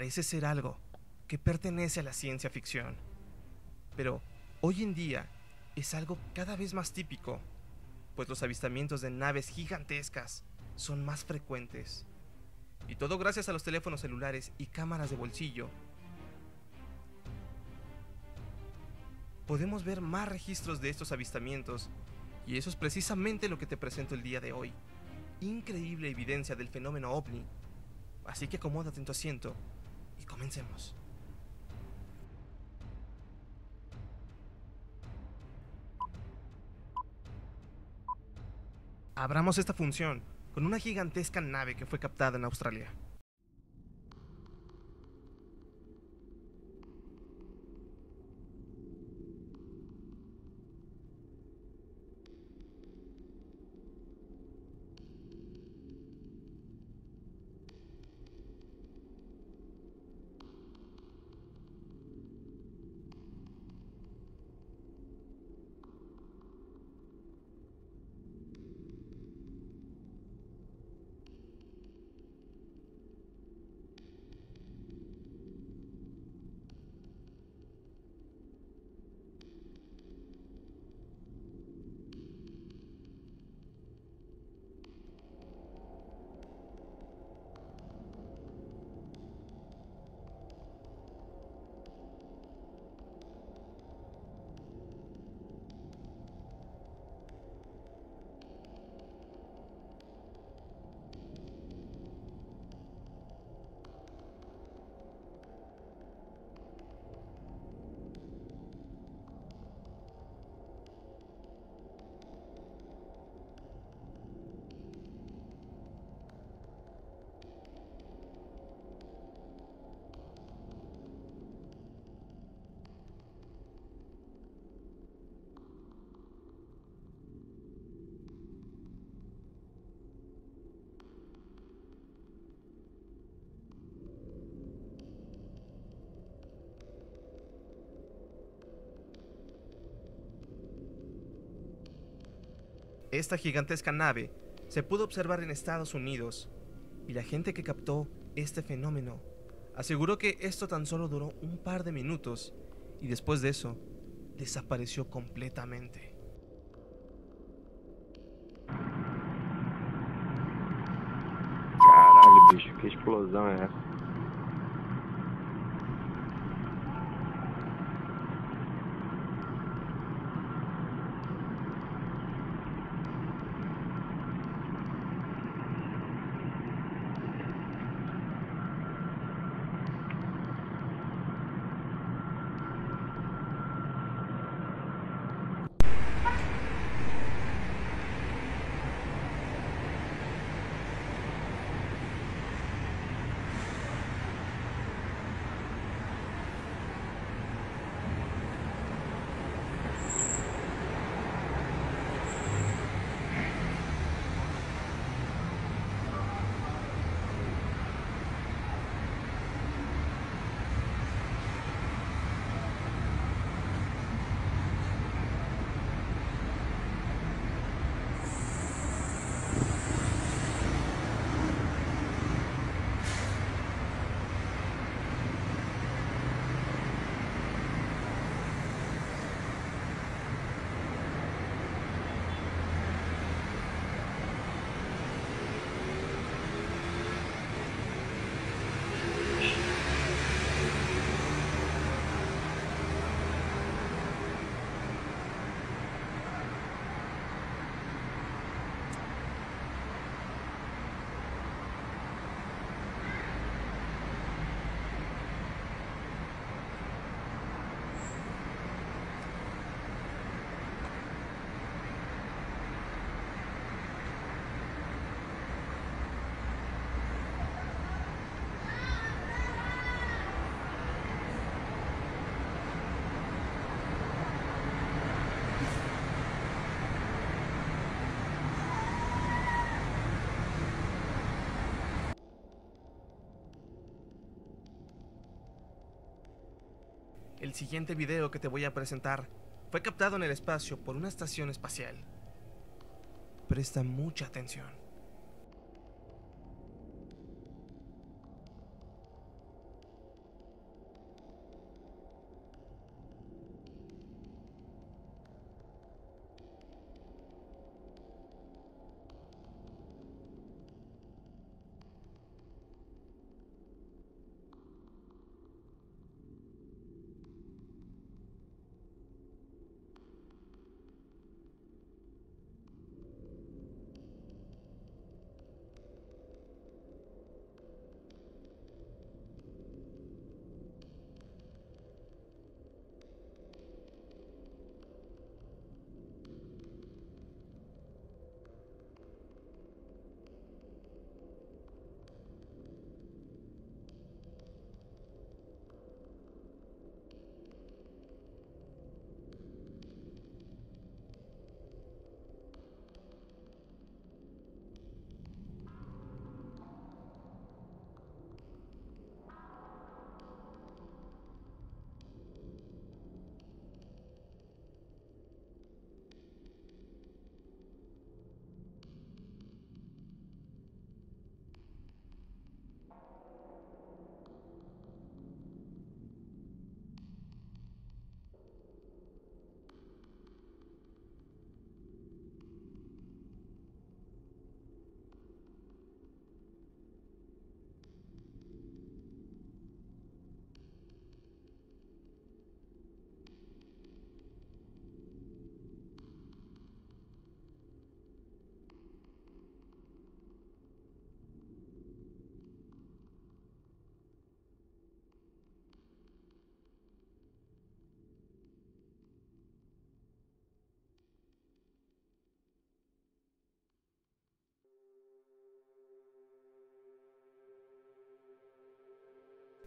parece ser algo que pertenece a la ciencia ficción, pero hoy en día es algo cada vez más típico, pues los avistamientos de naves gigantescas son más frecuentes, y todo gracias a los teléfonos celulares y cámaras de bolsillo. Podemos ver más registros de estos avistamientos, y eso es precisamente lo que te presento el día de hoy. Increíble evidencia del fenómeno OVNI. Así que acomódate en tu asiento y comencemos. Abramos esta función con una gigantesca nave que fue captada en Australia. Esta gigantesca nave se pudo observar en Estados Unidos, y la gente que captó este fenómeno aseguró que esto tan solo duró un par de minutos y después de eso desapareció completamente. Caralho, bicho, que explosão é essa? El siguiente video que te voy a presentar fue captado en el espacio por una estación espacial. Presta mucha atención.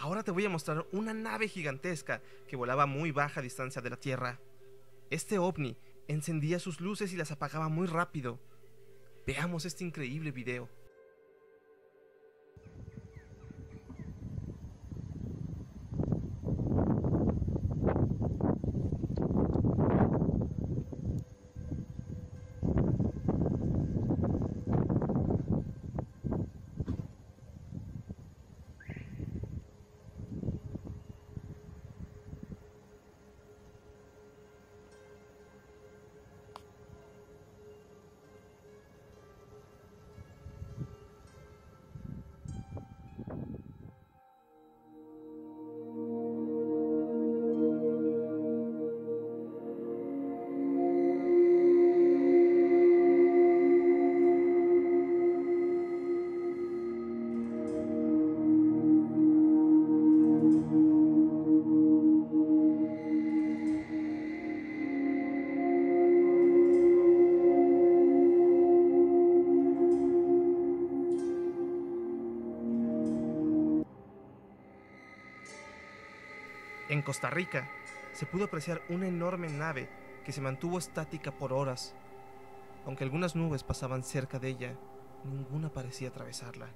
Ahora te voy a mostrar una nave gigantesca que volaba a muy baja distancia de la Tierra. Este ovni encendía sus luces y las apagaba muy rápido. Veamos este increíble video. En Costa Rica, se pudo apreciar una enorme nave que se mantuvo estática por horas. Aunque algunas nubes pasaban cerca de ella, ninguna parecía atravesarla.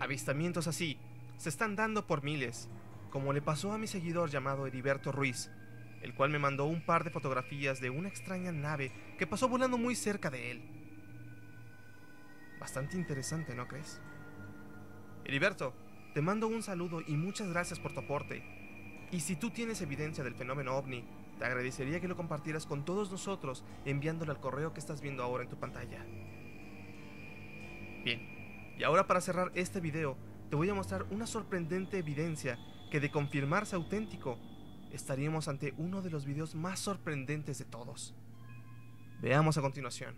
Avistamientos así se están dando por miles, como le pasó a mi seguidor llamado Heriberto Ruiz, el cual me mandó un par de fotografías de una extraña nave que pasó volando muy cerca de él. Bastante interesante, ¿no crees? Heriberto, te mando un saludo y muchas gracias por tu aporte. Y si tú tienes evidencia del fenómeno ovni, te agradecería que lo compartieras con todos nosotros enviándolo al correo que estás viendo ahora en tu pantalla. Bien. Y ahora, para cerrar este video, te voy a mostrar una sorprendente evidencia que, de confirmarse auténtico, estaríamos ante uno de los videos más sorprendentes de todos. Veamos a continuación.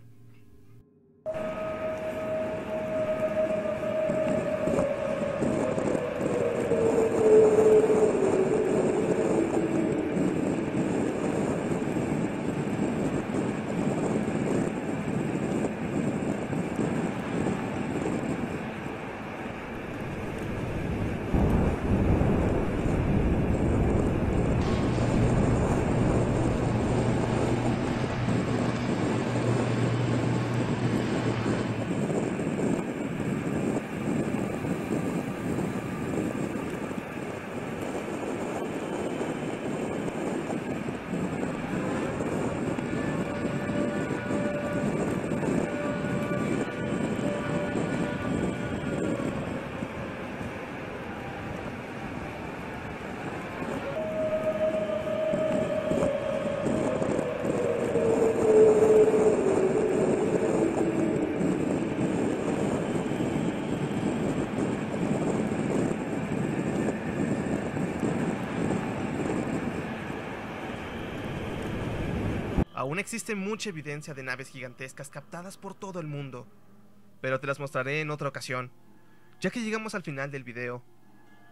Aún existe mucha evidencia de naves gigantescas captadas por todo el mundo, pero te las mostraré en otra ocasión. Ya que llegamos al final del video,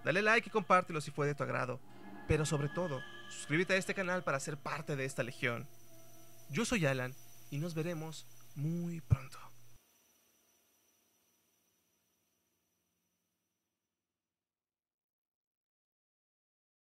dale like y compártelo si fue de tu agrado, pero sobre todo, suscríbete a este canal para ser parte de esta legión. Yo soy Alan y nos veremos muy pronto.